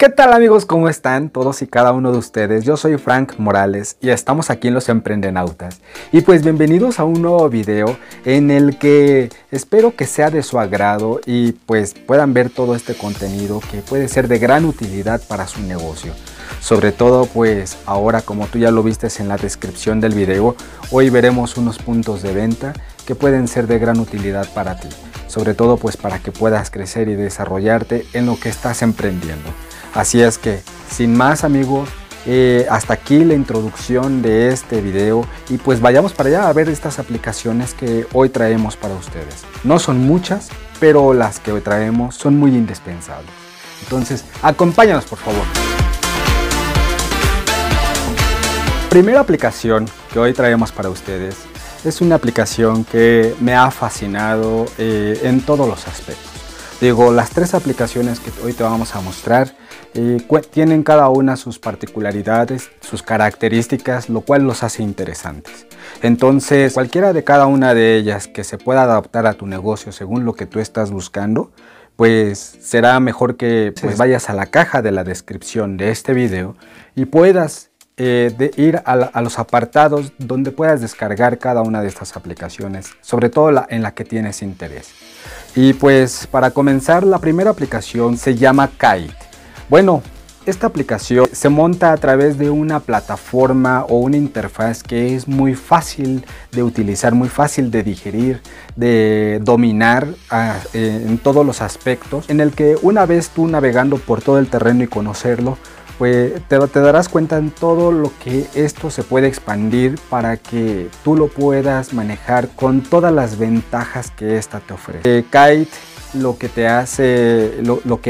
¿Qué tal amigos? ¿Cómo están todos y cada uno de ustedes? Yo soy Frank Morales y estamos aquí en Los Emprendenautas. Y pues bienvenidos a un nuevo video en el que espero que sea de su agrado y pues puedan ver todo este contenido que puede ser de gran utilidad para su negocio. Sobre todo pues ahora, como tú ya lo viste en la descripción del video, hoy veremos unos puntos de venta que pueden ser de gran utilidad para ti. Sobre todo pues para que puedas crecer y desarrollarte en lo que estás emprendiendo. Así es que, sin más amigos, hasta aquí la introducción de este video y pues vayamos para allá a ver estas aplicaciones que hoy traemos para ustedes. No son muchas, pero las que hoy traemos son muy indispensables. Entonces, acompáñanos por favor. Primera aplicación que hoy traemos para ustedes es una aplicación que me ha fascinado en todos los aspectos. Digo, las tres aplicaciones que hoy te vamos a mostrar tienen cada una sus particularidades, sus características, lo cual los hace interesantes. Entonces, cualquiera de cada una de ellas que se pueda adaptar a tu negocio según lo que tú estás buscando, pues será mejor que vayas a la caja de la descripción de este video y puedas ir a los apartados donde puedas descargar cada una de estas aplicaciones, sobre todo en la que tienes interés. Y pues para comenzar, la primera aplicación se llama Kyte. Bueno, esta aplicación se monta a través de una plataforma o una interfaz que es muy fácil de utilizar, muy fácil de digerir, de dominar en todos los aspectos, en el que una vez tú navegando por todo el terreno y conocerlo, pues te darás cuenta en todo lo que esto se puede expandir para que tú lo puedas manejar con todas las ventajas que esta te ofrece. Kyte lo que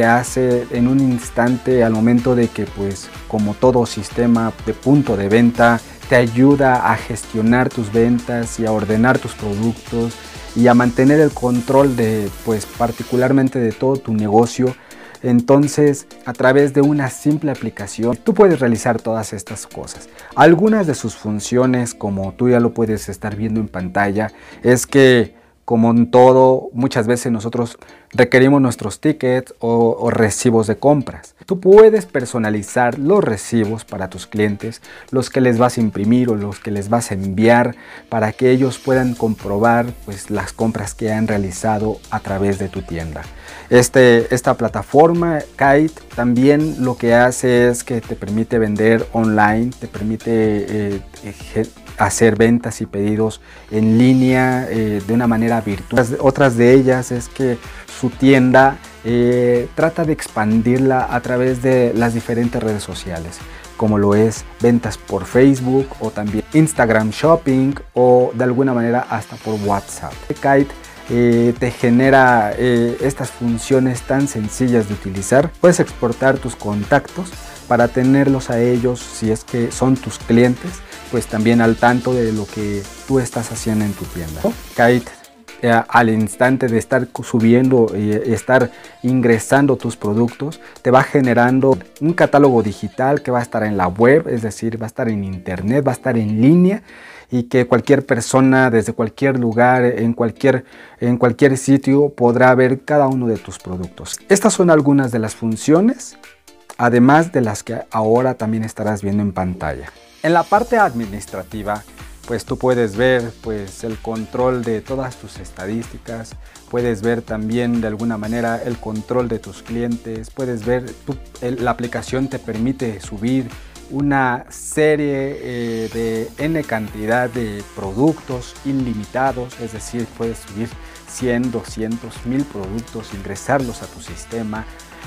hace en un instante, al momento de que pues como todo sistema de punto de venta, te ayuda a gestionar tus ventas y a ordenar tus productos y a mantener el control de pues particularmente de todo tu negocio. Entonces, a través de una simple aplicación, tú puedes realizar todas estas cosas. Algunas de sus funciones, como tú ya lo puedes estar viendo en pantalla, es que, como en todo, muchas veces nosotros requerimos nuestros tickets o recibos de compras. Tú puedes personalizar los recibos para tus clientes, los que les vas a imprimir o los que les vas a enviar, para que ellos puedan comprobar pues las compras que han realizado a través de tu tienda. Esta plataforma Kyte también lo que hace es que te permite vender online, te permite hacer ventas y pedidos en línea de una manera virtual. Otras de ellas es que su tienda trata de expandirla a través de las diferentes redes sociales, como lo es ventas por Facebook o también Instagram Shopping o de alguna manera hasta por WhatsApp. Kyte te genera estas funciones tan sencillas de utilizar. Puedes exportar tus contactos para tenerlos a ellos, si es que son tus clientes, pues también al tanto de lo que tú estás haciendo en tu tienda. Kyte, al instante de estar subiendo y estar ingresando tus productos, te va generando un catálogo digital que va a estar en la web, es decir, va a estar en internet, va a estar en línea, y que cualquier persona desde cualquier lugar, en cualquier sitio, podrá ver cada uno de tus productos. Estas son algunas de las funciones, además de las que ahora también estarás viendo en pantalla. En la parte administrativa, pues tú puedes ver pues el control de todas tus estadísticas, puedes ver también de alguna manera el control de tus clientes, puedes ver, la aplicación te permite subir una serie de N cantidad de productos ilimitados, es decir, puedes subir 100, 200, 1000 productos, ingresarlos a tu sistema.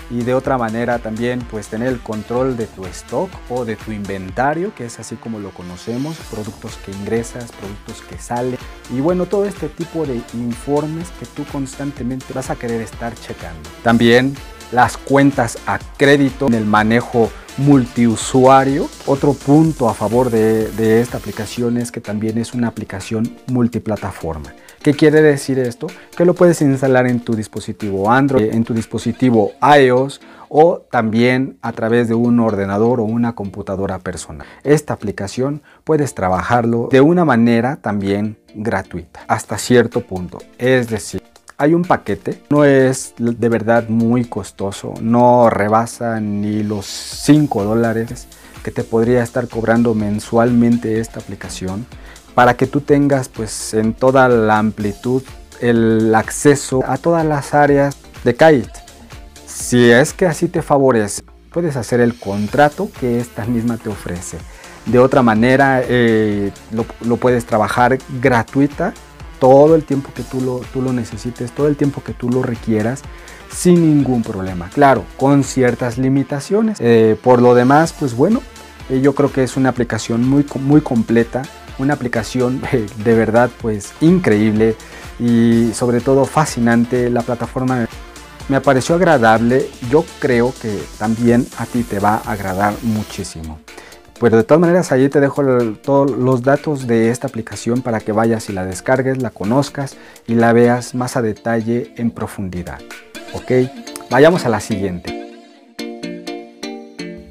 Y de otra manera también pues tener el control de tu stock o de tu inventario, que es así como lo conocemos, productos que ingresas, productos que salen. Y bueno, todo este tipo de informes que tú constantemente vas a querer estar checando. También las cuentas a crédito en el manejo multiusuario. Otro punto a favor de esta aplicación es que también es una aplicación multiplataforma. ¿Qué quiere decir esto? Que lo puedes instalar en tu dispositivo Android, en tu dispositivo iOS o también a través de un ordenador o una computadora personal. Esta aplicación puedes trabajarlo de una manera también gratuita hasta cierto punto, es decir, Hay un paquete, no es de verdad muy costoso, no rebasa ni los $5 que te podría estar cobrando mensualmente esta aplicación, para que tú tengas pues en toda la amplitud el acceso a todas las áreas de Kyte. Si es que así te favorece, puedes hacer el contrato que esta misma te ofrece. De otra manera, lo puedes trabajar gratuita todo el tiempo que tú lo necesites, todo el tiempo que tú lo requieras, sin ningún problema. Claro, con ciertas limitaciones. Por lo demás, pues bueno, yo creo que es una aplicación muy completa, una aplicación de verdad pues increíble y sobre todo fascinante. La plataforma me pareció agradable, yo creo que también a ti te va a agradar muchísimo. Pero de todas maneras, allí te dejo todos los datos de esta aplicación para que vayas y la descargues, la conozcas y la veas más a detalle, en profundidad. Ok, vayamos a la siguiente.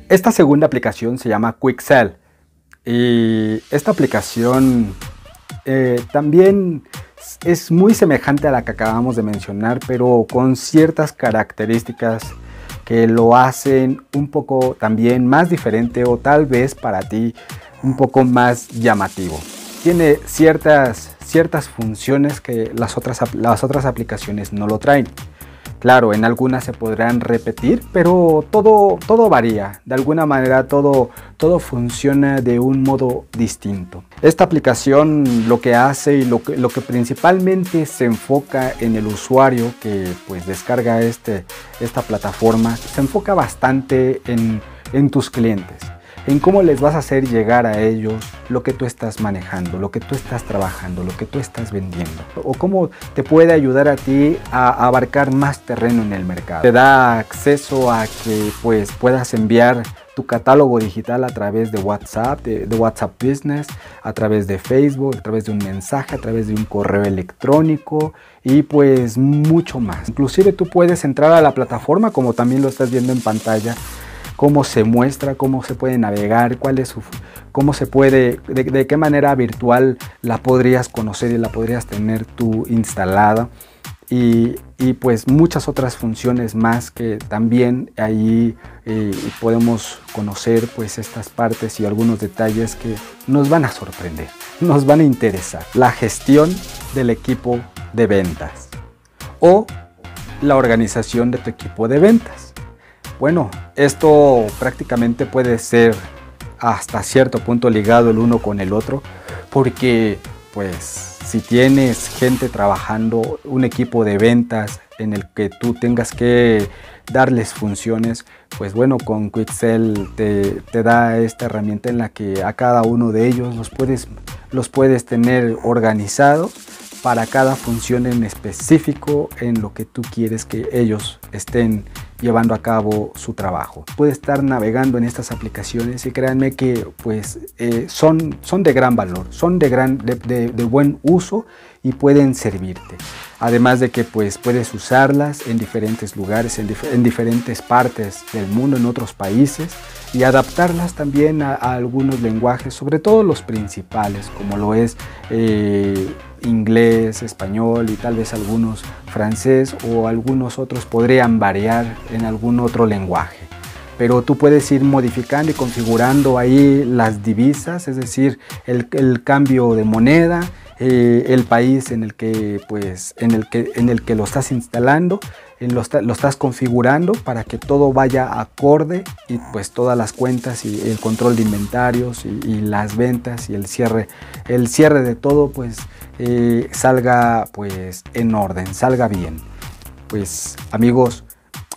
Esta segunda aplicación se llama QuickSell. Y esta aplicación también es muy semejante a la que acabamos de mencionar, pero con ciertas características que lo hacen un poco también más diferente, o tal vez para ti un poco más llamativo. Tiene ciertas funciones que las otras aplicaciones no lo traen. Claro, en algunas se podrán repetir, pero todo varía. De alguna manera todo funciona de un modo distinto. Esta aplicación lo que hace y lo que principalmente se enfoca en el usuario que pues descarga esta plataforma, se enfoca bastante en tus clientes, en cómo les vas a hacer llegar a ellos lo que tú estás manejando, lo que tú estás trabajando, lo que tú estás vendiendo, o cómo te puede ayudar a ti a abarcar más terreno en el mercado. Te da acceso a que pues puedas enviar tu catálogo digital a través de WhatsApp, de WhatsApp Business, a través de Facebook, a través de un mensaje, a través de un correo electrónico y pues mucho más. Inclusive tú puedes entrar a la plataforma, como también lo estás viendo en pantalla, cómo se muestra, cómo se puede navegar, cómo se puede, de qué manera virtual la podrías conocer y la podrías tener tú instalada, y pues muchas otras funciones más que también ahí podemos conocer pues estas partes y algunos detalles que nos van a sorprender, nos van a interesar. La gestión del equipo de ventas o la organización de tu equipo de ventas. Bueno, esto prácticamente puede ser hasta cierto punto ligado el uno con el otro, porque pues si tienes gente trabajando, un equipo de ventas en el que tú tengas que darles funciones, pues bueno, con QuickSell te da esta herramienta en la que a cada uno de ellos los puedes tener organizado para cada función en específico en lo que tú quieres que ellos estén llevando a cabo su trabajo. Puede estar navegando en estas aplicaciones y créanme que pues son de gran valor, son de buen uso y pueden servirte. Además de que pues puedes usarlas en diferentes lugares, en diferentes partes del mundo, en otros países, y adaptarlas también a algunos lenguajes, sobre todo los principales, como lo es inglés, español y tal vez algunos francés, o algunos otros podrían variar en algún otro lenguaje. Pero tú puedes ir modificando y configurando ahí las divisas, es decir, el cambio de moneda, el país en el que pues en el que lo estás instalando, lo estás configurando para que todo vaya acorde, y pues todas las cuentas y el control de inventarios y las ventas y el cierre de todo pues salga pues en orden, salga bien. Pues amigos,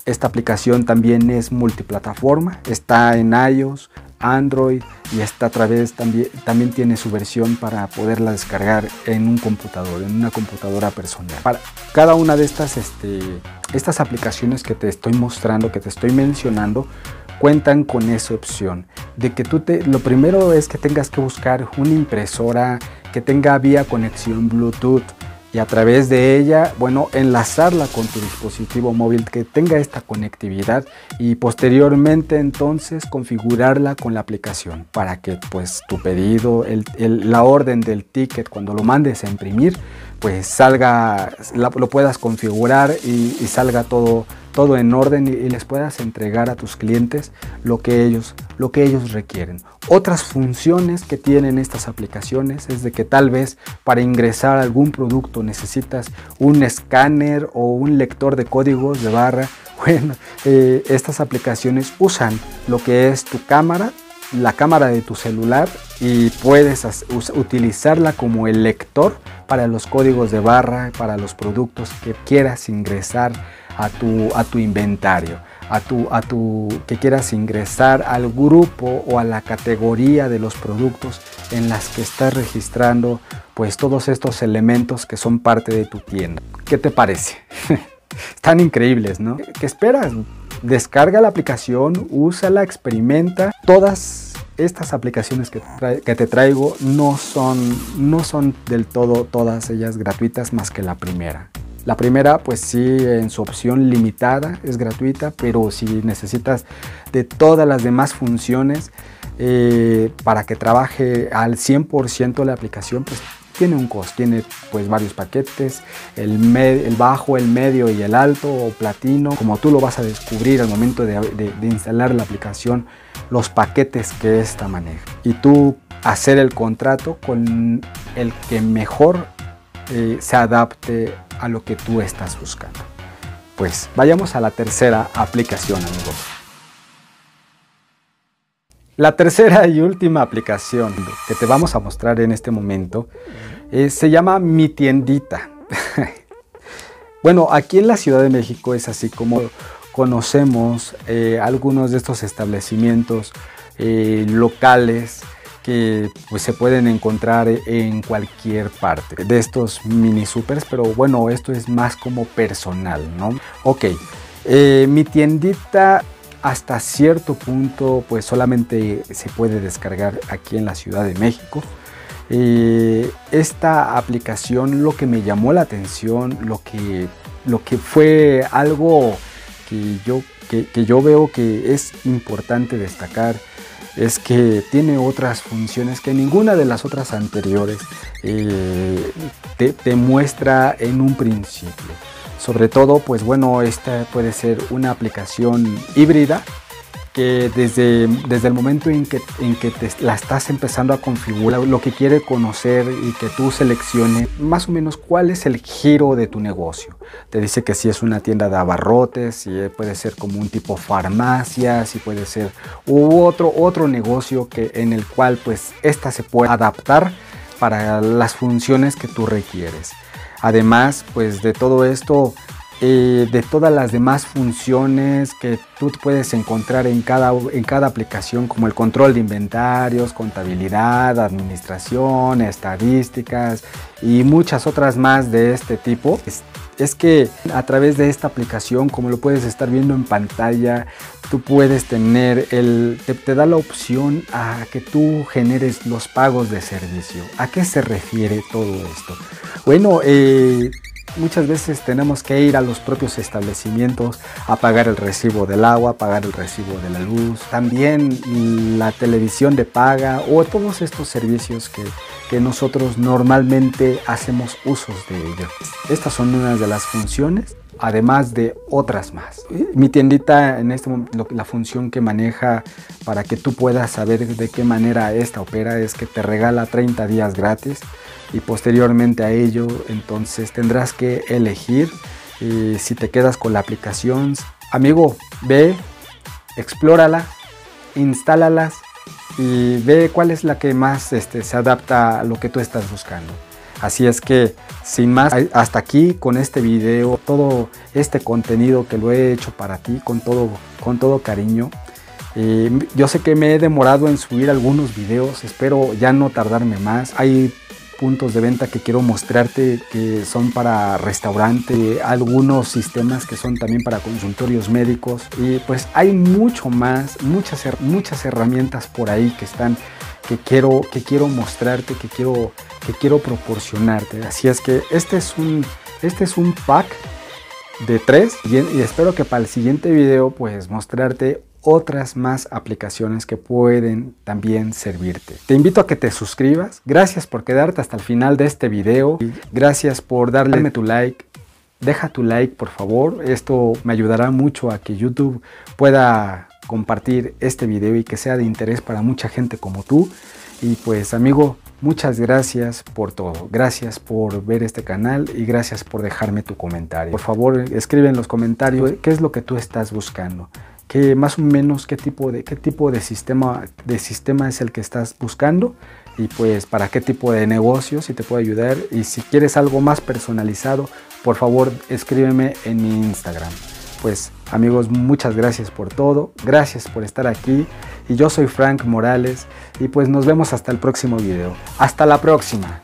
esta aplicación también es multiplataforma, está en iOS, Android, y está a través también tiene su versión para poderla descargar en un computador, en una computadora personal. Para cada una de estas aplicaciones que te estoy mostrando, que te estoy mencionando, cuentan con esa opción de que lo primero es que tengas que buscar una impresora que tenga vía conexión Bluetooth, y a través de ella, bueno, enlazarla con tu dispositivo móvil que tenga esta conectividad y posteriormente entonces configurarla con la aplicación para que pues tu pedido, la orden del ticket cuando lo mandes a imprimir, pues salga, lo puedas configurar y salga todo en orden y les puedas entregar a tus clientes lo que ellos requieren. Otras funciones que tienen estas aplicaciones es de que tal vez para ingresar algún producto necesitas un escáner o un lector de códigos de barra. Bueno, estas aplicaciones usan lo que es tu cámara, la cámara de tu celular, y puedes utilizarla como el lector para los códigos de barra, para los productos que quieras ingresar a tu inventario, que quieras ingresar al grupo o a la categoría de los productos en las que estás registrando pues todos estos elementos que son parte de tu tienda. ¿Qué te parece? Están increíbles, ¿no? ¿Qué esperas? Descarga la aplicación, úsala, experimenta. Todas estas aplicaciones que te traigo no son del todo todas ellas gratuitas más que la primera. La primera, pues sí, en su opción limitada es gratuita, pero si necesitas de todas las demás funciones para que trabaje al 100% la aplicación, pues tiene un costo, tiene pues varios paquetes, el bajo, el medio y el alto o platino, como tú lo vas a descubrir al momento de instalar la aplicación, los paquetes que esta maneja. Y tú hacer el contrato con el que mejor se adapte a lo que tú estás buscando. Pues vayamos a la tercera aplicación, amigos. La tercera y última aplicación que te vamos a mostrar en este momento se llama Mi Tiendita. Bueno, aquí en la Ciudad de México es así como conocemos algunos de estos establecimientos locales que pues, se pueden encontrar en cualquier parte de estos mini supers, pero bueno, esto es más como personal, ¿no? Ok, Mi Tiendita hasta cierto punto pues solamente se puede descargar aquí en la Ciudad de México. Esta aplicación, lo que me llamó la atención, lo que fue algo que yo veo que es importante destacar, es que tiene otras funciones que ninguna de las otras anteriores te muestra en un principio. Sobre todo, pues bueno, esta puede ser una aplicación híbrida que desde el momento en que la estás empezando a configurar, lo que quiere conocer y que tú selecciones más o menos cuál es el giro de tu negocio. Te dice que si es una tienda de abarrotes, si puede ser como un tipo farmacia, si puede ser otro negocio en el cual pues esta se puede adaptar para las funciones que tú requieres. Además, pues de todo esto, de todas las demás funciones que tú puedes encontrar en cada aplicación, como el control de inventarios, contabilidad, administración, estadísticas y muchas otras más de este tipo. Es que a través de esta aplicación, como lo puedes estar viendo en pantalla, tú puedes tener, te da la opción a que tú generes los pagos de servicio. ¿A qué se refiere todo esto? Bueno, muchas veces tenemos que ir a los propios establecimientos a pagar el recibo del agua, a pagar el recibo de la luz, también la televisión de paga o todos estos servicios que nosotros normalmente hacemos usos de ellos. Estas son unas de las funciones, además de otras más. Mi Tiendita, en este momento, la función que maneja para que tú puedas saber de qué manera esta opera es que te regala 30 días gratis y posteriormente a ello entonces tendrás que elegir si te quedas con la aplicación. Amigo, ve, explórala, instálalas y ve cuál es la que más se adapta a lo que tú estás buscando. Así es que, sin más, hasta aquí con este video, todo este contenido que lo he hecho para ti con todo cariño. Yo sé que me he demorado en subir algunos videos, espero ya no tardarme más. Hay puntos de venta que quiero mostrarte que son para restaurante, algunos sistemas que son también para consultorios médicos y pues hay mucho más, muchas herramientas por ahí que están que quiero mostrarte, que quiero proporcionarte. Así es que este es un pack de 3 y espero que para el siguiente video pues mostrarte otras más aplicaciones que pueden también servirte. Te invito a que te suscribas. Gracias por quedarte hasta el final de este video. Gracias por darme tu like. Deja tu like, por favor. Esto me ayudará mucho a que YouTube pueda compartir este video y que sea de interés para mucha gente como tú. Y pues, amigo, muchas gracias por todo. Gracias por ver este canal y gracias por dejarme tu comentario. Por favor, escribe en los comentarios qué es lo que tú estás buscando. Que más o menos qué tipo de sistema es el que estás buscando y pues para qué tipo de negocio, si te puedo ayudar. Y si quieres algo más personalizado, por favor escríbeme en mi Instagram. Pues amigos, muchas gracias por todo, gracias por estar aquí, y yo soy Frank Morales y pues nos vemos hasta el próximo video. Hasta la próxima.